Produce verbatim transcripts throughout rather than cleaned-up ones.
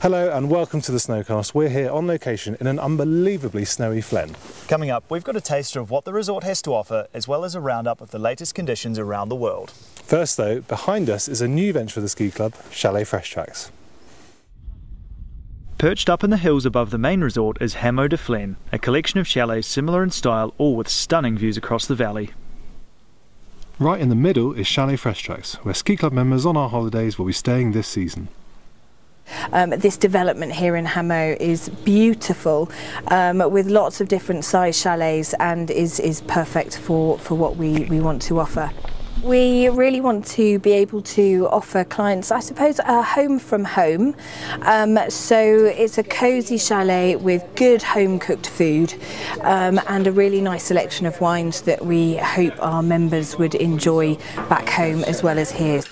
Hello and welcome to the Snowcast. We're here on location in an unbelievably snowy Flaine. Coming up, we've got a taster of what the resort has to offer, as well as a roundup of the latest conditions around the world. First though, behind us is a new venture for the ski club, Chalet Freshtracks. Perched up in the hills above the main resort is Hameau de Flaine, a collection of chalets similar in style, all with stunning views across the valley. Right in the middle is Chalet Freshtracks, where ski club members on our holidays will be staying this season. Um, this development here in Hameau is beautiful, um, with lots of different size chalets, and is, is perfect for, for what we, we want to offer. We really want to be able to offer clients, I suppose, a home from home. Um, so it's a cosy chalet with good home cooked food um, and a really nice selection of wines that we hope our members would enjoy back home as well as here.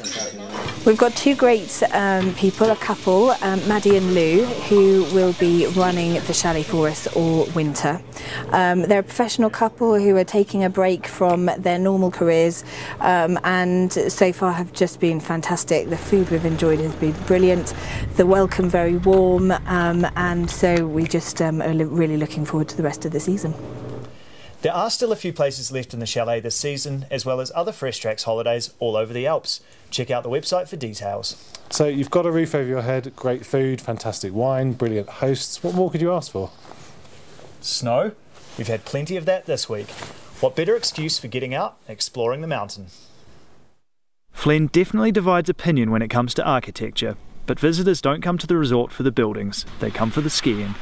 We've got two great um, people, a couple, um, Maddie and Lou, who will be running the chalet for us all winter. Um, they're a professional couple who are taking a break from their normal careers, um, and so far have just been fantastic. The food we've enjoyed has been brilliant, the welcome very warm, um, and so we just um, are really looking forward to the rest of the season. There are still a few places left in the chalet this season, as well as other Freshtracks holidays all over the Alps. Check out the website for details. So you've got a roof over your head, great food, fantastic wine, brilliant hosts. What more could you ask for? Snow? We've had plenty of that this week. What better excuse for getting out and exploring the mountain? Flaine definitely divides opinion when it comes to architecture, but visitors don't come to the resort for the buildings, they come for the skiing.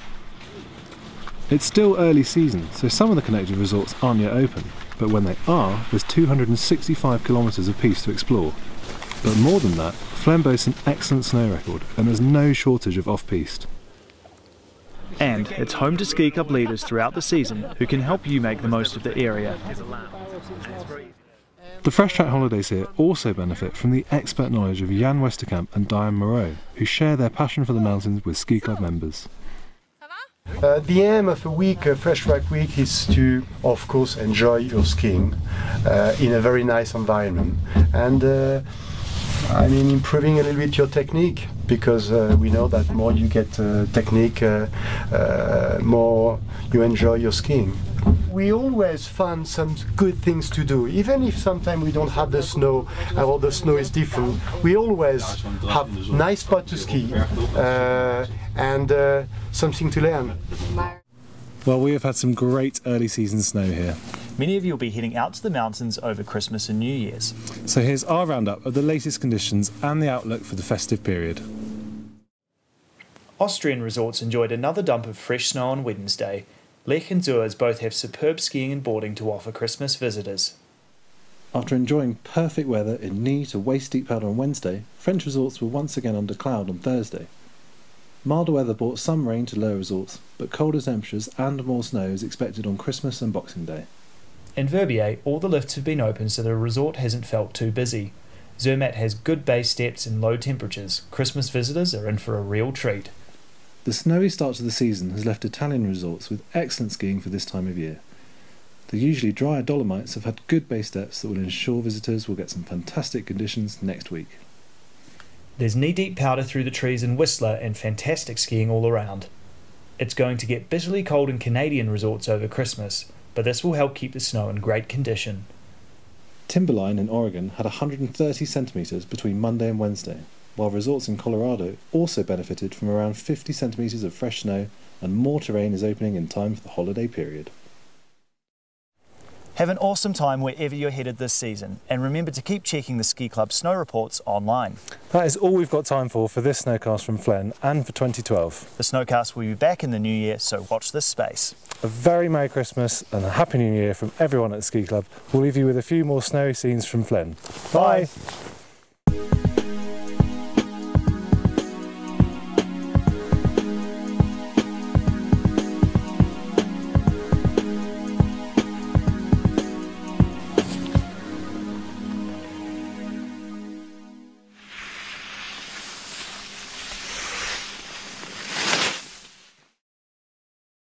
It's still early season, so some of the connected resorts aren't yet open, but when they are, there's two hundred sixty-five kilometres of piece to explore. But more than that, Flaine boasts an excellent snow record, and there's no shortage of off-piste. And it's home to ski club leaders throughout the season who can help you make the most of the area. The Freshtrack holidays here also benefit from the expert knowledge of Jan Westerkamp and Diane Moreau, who share their passion for the mountains with ski club members. Uh, the aim of a week, a Freshtrack week, is to, of course, enjoy your skiing uh, in a very nice environment, and uh, I mean improving a little bit your technique, because uh, we know that more you get uh, technique, uh, uh, more you enjoy your skiing. We always find some good things to do, even if sometimes we don't have the snow, or the snow is different. We always have nice spot to ski uh, and uh, something to learn. Well, we have had some great early season snow here. Many of you will be heading out to the mountains over Christmas and New Year's. So here's our roundup of the latest conditions and the outlook for the festive period. Austrian resorts enjoyed another dump of fresh snow on Wednesday. Lech and Zürs both have superb skiing and boarding to offer Christmas visitors. After enjoying perfect weather in knee to waist-deep powder on Wednesday, French resorts were once again under cloud on Thursday. Milder weather brought some rain to lower resorts, but colder temperatures and more snow is expected on Christmas and Boxing Day. In Verbier, all the lifts have been open, so the resort hasn't felt too busy. Zermatt has good base steps and low temperatures. Christmas visitors are in for a real treat. The snowy start to the season has left Italian resorts with excellent skiing for this time of year. The usually drier Dolomites have had good base steps that will ensure visitors will get some fantastic conditions next week. There's knee-deep powder through the trees in Whistler and fantastic skiing all around. It's going to get bitterly cold in Canadian resorts over Christmas, but this will help keep the snow in great condition. Timberline in Oregon had one hundred thirty centimetres between Monday and Wednesday, while resorts in Colorado also benefited from around fifty centimetres of fresh snow, and more terrain is opening in time for the holiday period. Have an awesome time wherever you're headed this season, and remember to keep checking the ski club's snow reports online. That is all we've got time for for this Snowcast from Flaine and for twenty twelve. The Snowcast will be back in the new year, so watch this space. A very Merry Christmas and a Happy New Year from everyone at the ski club. We'll leave you with a few more snowy scenes from Flaine. Bye! Bye.